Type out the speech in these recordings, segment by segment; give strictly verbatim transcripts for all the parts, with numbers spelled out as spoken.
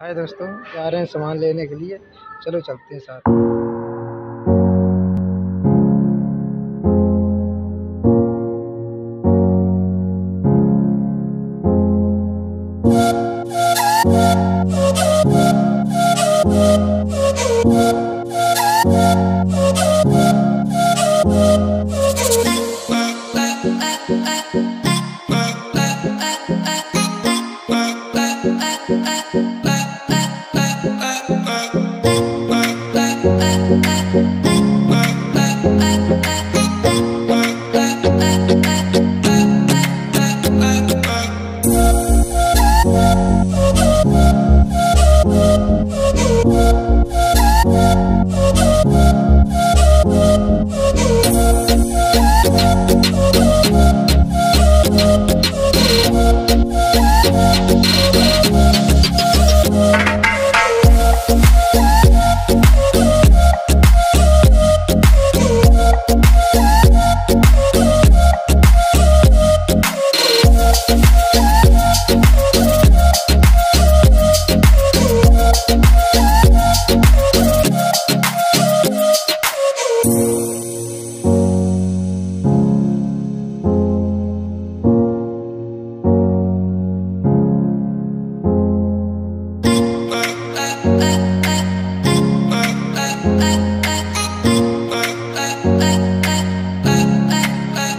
हाय दोस्तों, जा रहे हैं सामान लेने के लिए। चलो चलते हैं साथ।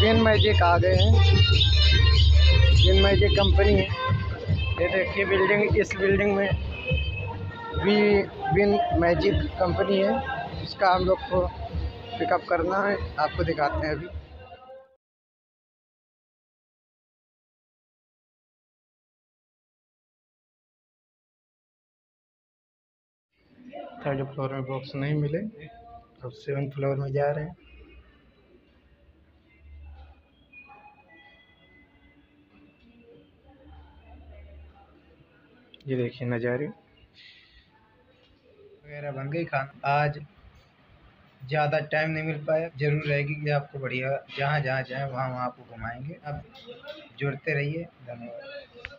विनमैजिक आ गए हैं। विनमैजिक कंपनी है, ये देखिए बिल्डिंग, इस बिल्डिंग में भी विनमैजिक कंपनी है। इसका हम लोग को पिकअप करना है, आपको दिखाते हैं। अभी थर्ड फ्लोर में बॉक्स नहीं मिले, अब सेवन फ्लोर में जा रहे हैं। ये देखिए नज़ारे वगैरह बन गई। खाना आज ज़्यादा टाइम नहीं मिल पाया, ज़रूर रहेगी कि आपको बढ़िया जहाँ जहाँ जाए वहाँ वहाँ आपको घुमाएंगे। अब जुड़ते रहिए, धन्यवाद।